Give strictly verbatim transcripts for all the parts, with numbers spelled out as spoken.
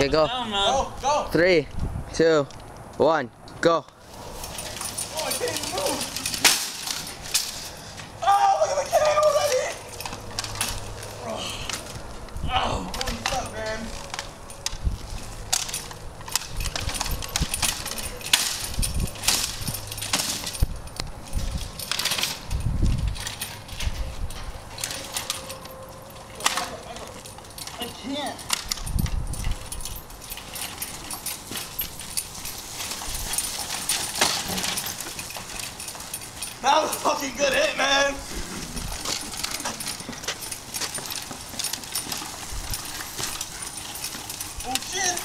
Okay, go. Go, go. Three, two, one, go. Oh, I can't even move. Oh, look at the camera already. Oh. Oh. Holy fuck, man. I can't. That was a fucking good hit, man. Oh shit!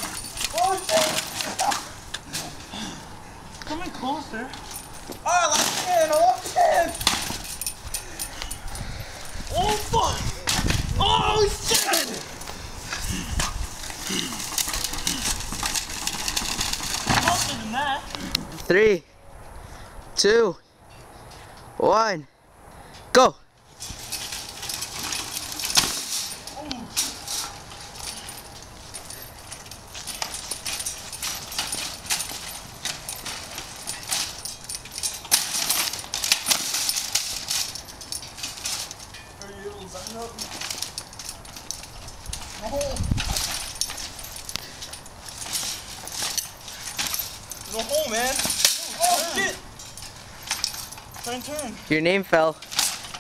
Oh shit! Coming closer. Alright, last hand, last hand. Oh fuck! Oh shit! Closer than that. Three, two, one, go! There's a hole, man. Oh, turn. Shit! Turn, turn. Your name fell.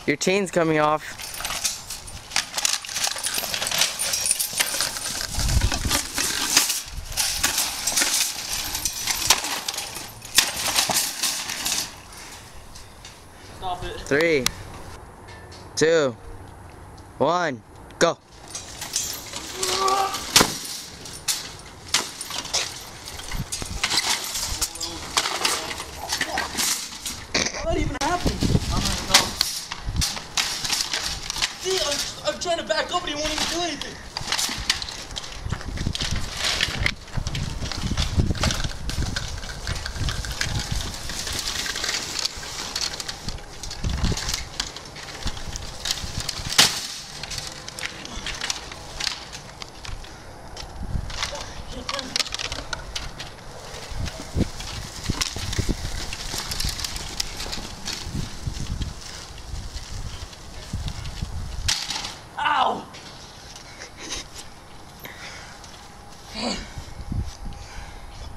Your chain's coming off. Stop it. Three, two, one, go. What even happened? I'm gonna go. See, I'm, I'm trying to back up, but he won't even do anything.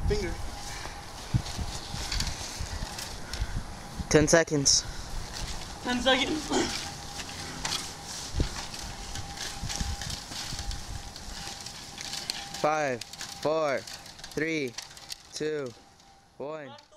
Finger. Ten seconds. Ten seconds. Five, four, three, two, one.